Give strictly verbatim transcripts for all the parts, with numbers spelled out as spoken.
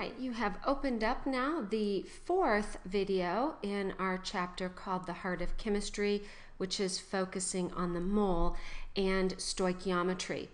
right, you have opened up now the fourth video in our chapter called The Heart of Chemistry, which is focusing on the mole and stoichiometry.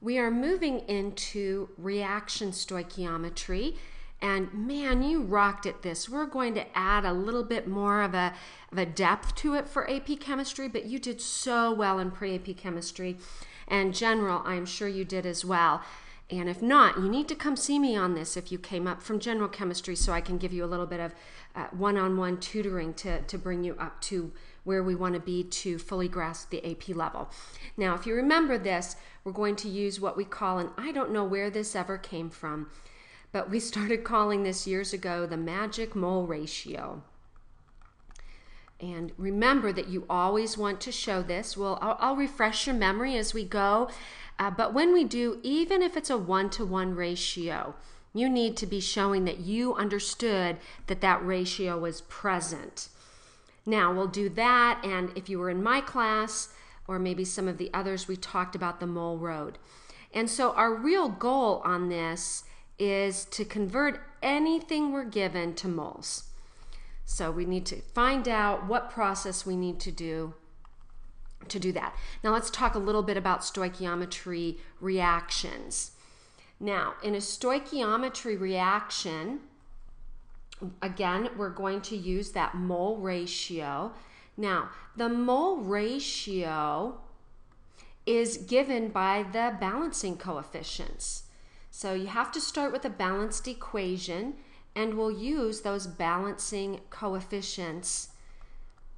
We are moving into reaction stoichiometry, and man, you rocked at this. We're going to add a little bit more of a, of a depth to it for A P Chemistry, but you did so well in pre-A P Chemistry, and General, I'm sure you did as well. And if not, you need to come see me on this if you came up from general chemistry, so I can give you a little bit of uh, one-on-one tutoring to, to bring you up to where we want to be to fully grasp the A P level. Now, if you remember this, we're going to use what we call, and I don't know where this ever came from, but we started calling this years ago the magic mole ratio. And remember that you always want to show this. Well, I'll, I'll refresh your memory as we go. Uh, but when we do, even if it's a one-to-one ratio, you need to be showing that you understood that that ratio was present. Now, we'll do that, and if you were in my class, or maybe some of the others, we talked about the mole road. And so our real goal on this is to convert anything we're given to moles. So we need to find out what process we need to do to do that. Now let's talk a little bit about stoichiometry reactions. Now, in a stoichiometry reaction, again, we're going to use that mole ratio. Now, the mole ratio is given by the balancing coefficients. So you have to start with a balanced equation, and we'll use those balancing coefficients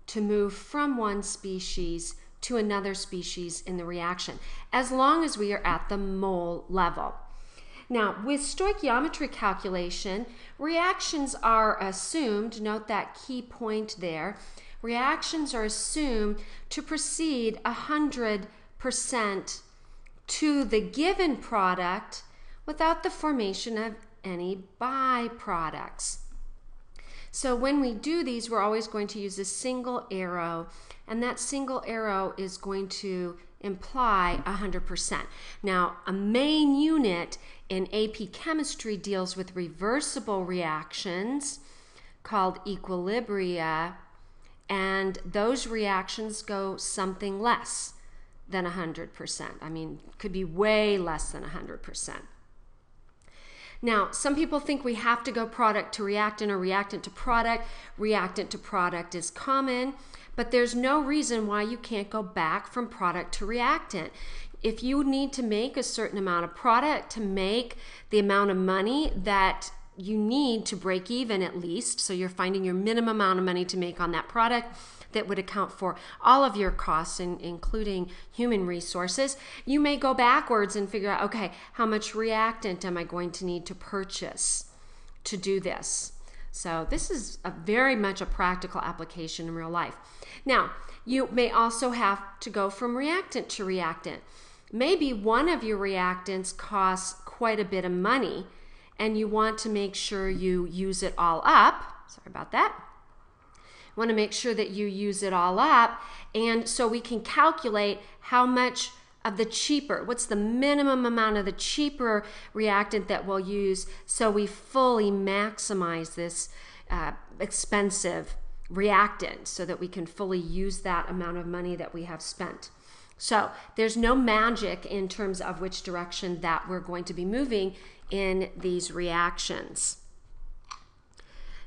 to move from one species to another species in the reaction, as long as we are at the mole level. Now, with stoichiometry calculation, reactions are assumed, note that key point there, reactions are assumed to proceed one hundred percent to the given product without the formation of any byproducts. So when we do these, we're always going to use a single arrow, and that single arrow is going to imply one hundred percent. Now, a main unit in A P Chemistry deals with reversible reactions called equilibria, and those reactions go something less than one hundred percent. I mean, could be way less than one hundred percent. Now, some people think we have to go product to reactant or reactant to product. Reactant to product is common, but there's no reason why you can't go back from product to reactant. If you need to make a certain amount of product to make the amount of money that you need to break even at least, so you're finding your minimum amount of money to make on that product that would account for all of your costs, in, including human resources, you may go backwards and figure out, okay, how much reactant am I going to need to purchase to do this? So this is a very much a practical application in real life. Now, you may also have to go from reactant to reactant. Maybe one of your reactants costs quite a bit of money, and you want to make sure you use it all up. Sorry about that. You want to make sure that you use it all up, and so we can calculate how much of the cheaper, what's the minimum amount of the cheaper reactant that we'll use, so we fully maximize this uh, expensive reactant so that we can fully use that amount of money that we have spent. So there's no magic in terms of which direction that we're going to be moving in these reactions.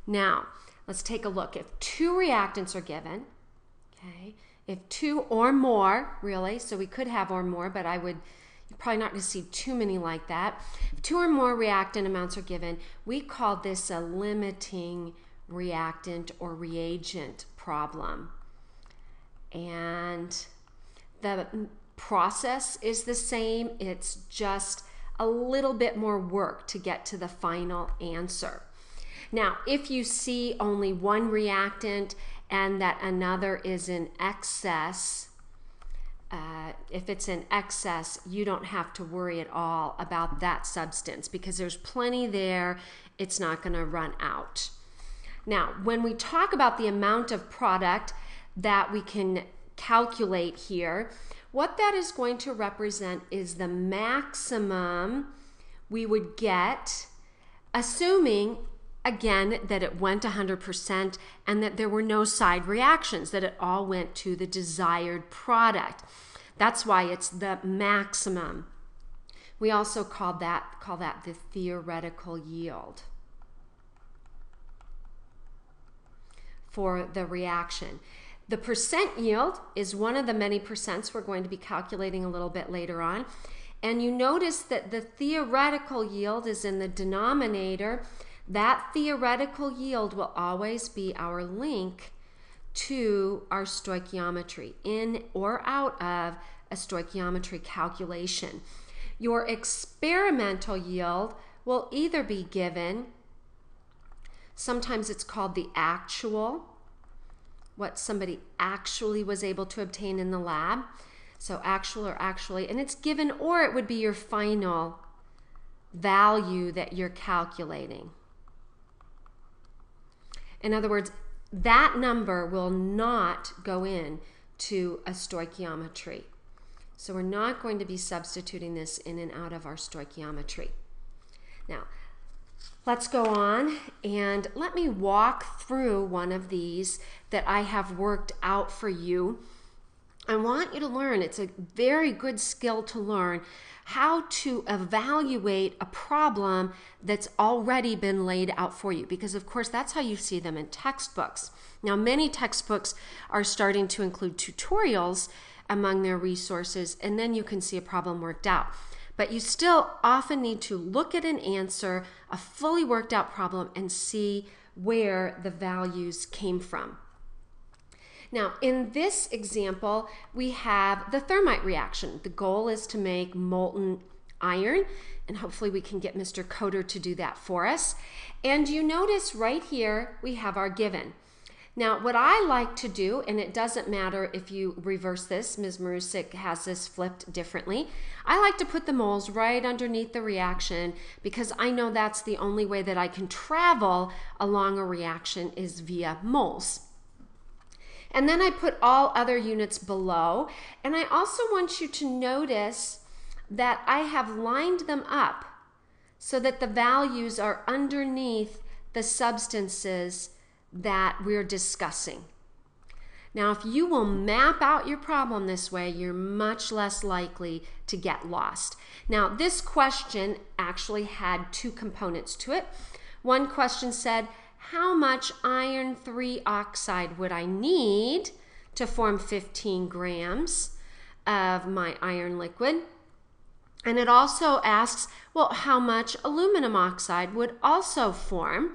Now, let's take a look. If two reactants are given, okay, if two or more, really, so we could have or more, but I would, you're probably not going to see too many like that. If two or more reactant amounts are given, we call this a limiting reactant or reagent problem. And the process is the same, it's just a little bit more work to get to the final answer. Now, if you see only one reactant and that another is in excess, uh, if it's in excess, you don't have to worry at all about that substance because there's plenty there, it's not going to run out. Now, when we talk about the amount of product that we can calculate here, what that is going to represent is the maximum we would get assuming again that it went one hundred percent and that there were no side reactions, that it all went to the desired product. That's why it's the maximum. We also call that, call that the theoretical yield for the reaction. The percent yield is one of the many percents we're going to be calculating a little bit later on. And you notice that the theoretical yield is in the denominator. That theoretical yield will always be our link to our stoichiometry, in or out of a stoichiometry calculation. Your experimental yield will either be given, sometimes it's called the actual, what somebody actually was able to obtain in the lab. So actual or actually, and it's given, or it would be your final value that you're calculating. In other words, that number will not go in to a stoichiometry. So we're not going to be substituting this in and out of our stoichiometry. Now, let's go on and let me walk through one of these that I have worked out for you. I want you to learn, it's a very good skill to learn, how to evaluate a problem that's already been laid out for you, because of course that's how you see them in textbooks. Now many textbooks are starting to include tutorials among their resources, and then you can see a problem worked out. But you still often need to look at an answer, a fully worked out problem, and see where the values came from. Now, in this example, we have the thermite reaction. The goal is to make molten iron, and hopefully we can get Mister Coder to do that for us. And you notice right here, we have our given. Now, what I like to do, and it doesn't matter if you reverse this, Miz Marusik has this flipped differently, I like to put the moles right underneath the reaction, because I know that's the only way that I can travel along a reaction is via moles. And then I put all other units below. And I also want you to notice that I have lined them up so that the values are underneath the substances that we're discussing. Now, if you will map out your problem this way, you're much less likely to get lost. Now, this question actually had two components to it. One question said, how much iron three oxide would I need to form fifteen grams of my iron liquid? And it also asks, well, how much aluminum oxide would also form?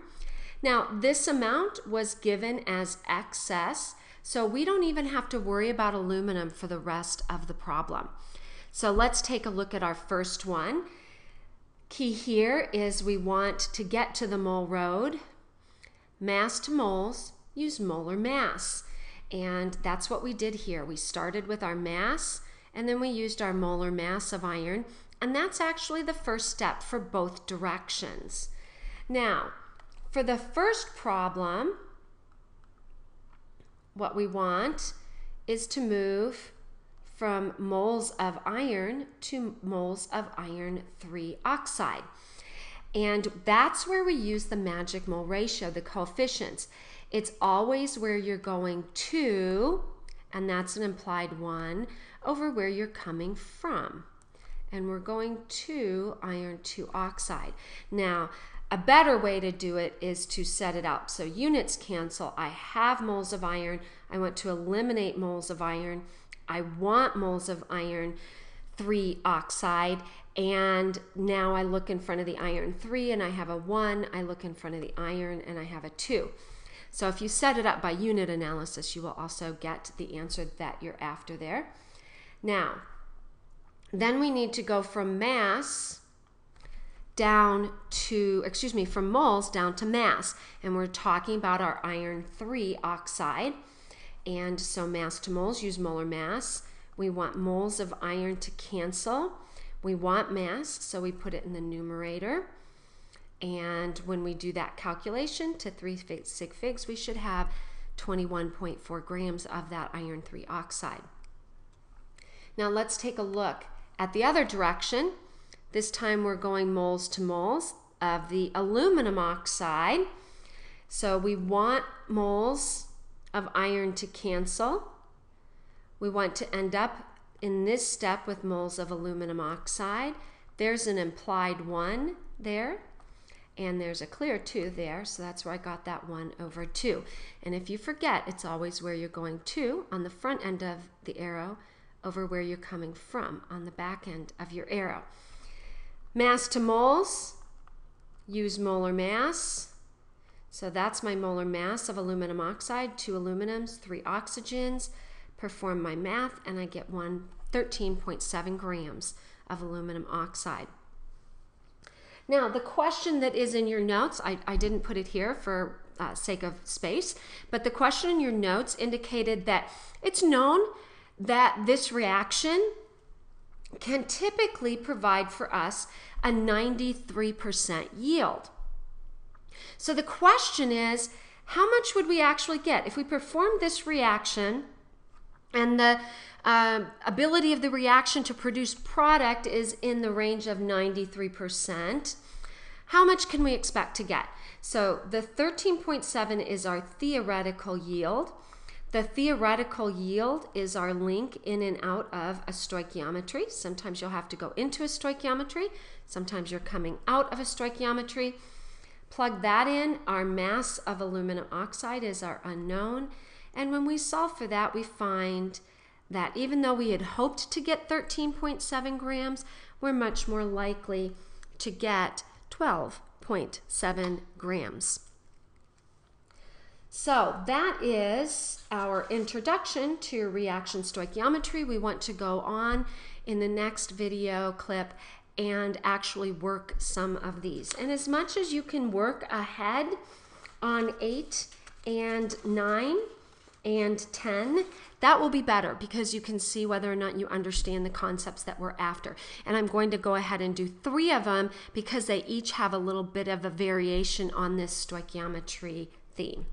Now, this amount was given as excess, so we don't even have to worry about aluminum for the rest of the problem. So let's take a look at our first one. Key here is we want to get to the mole road. Mass to moles, use molar mass. And that's what we did here. We started with our mass, and then we used our molar mass of iron. And that's actually the first step for both directions. Now, for the first problem, what we want is to move from moles of iron to moles of iron three oxide. And that's where we use the magic mole ratio, the coefficients. It's always where you're going to, and that's an implied one, over where you're coming from. And we're going to iron two oxide. Now, a better way to do it is to set it up. So units cancel. I have moles of iron. I want to eliminate moles of iron. I want moles of iron three oxide. And now I look in front of the iron three and I have a one. I look in front of the iron and I have a two. So if you set it up by unit analysis, you will also get the answer that you're after there. Now, then we need to go from mass down to, excuse me, from moles down to mass. And we're talking about our iron three oxide. And so mass to moles, use molar mass. We want moles of iron to cancel. We want mass, so we put it in the numerator. And when we do that calculation to three sig figs, we should have twenty-one point four grams of that iron three oxide. Now let's take a look at the other direction. This time we're going moles to moles of the aluminum oxide. So we want moles of iron to cancel. We want to end up in this step with moles of aluminum oxide. There's an implied one there, and there's a clear two there, so that's where I got that one over two. And if you forget, it's always where you're going to on the front end of the arrow over where you're coming from on the back end of your arrow. Mass to moles, use molar mass. So that's my molar mass of aluminum oxide, two aluminums, three oxygens. Perform my math, and I get one thirteen point seven grams of aluminum oxide. Now, the question that is in your notes, I, I didn't put it here for uh, sake of space, but the question in your notes indicated that it's known that this reaction can typically provide for us a ninety-three percent yield. So the question is, how much would we actually get if we performed this reaction, and the uh, ability of the reaction to produce product is in the range of ninety-three percent. How much can we expect to get? So the thirteen point seven is our theoretical yield. The theoretical yield is our link in and out of a stoichiometry. Sometimes you'll have to go into a stoichiometry. Sometimes you're coming out of a stoichiometry. Plug that in. Our mass of aluminum oxide is our unknown. And when we solve for that, we find that even though we had hoped to get thirteen point seven grams, we're much more likely to get twelve point seven grams. So that is our introduction to reaction stoichiometry. We want to go on in the next video clip and actually work some of these. And as much as you can work ahead on eight and nine, and ten, that will be better because you can see whether or not you understand the concepts that we're after. And I'm going to go ahead and do three of them because they each have a little bit of a variation on this stoichiometry theme.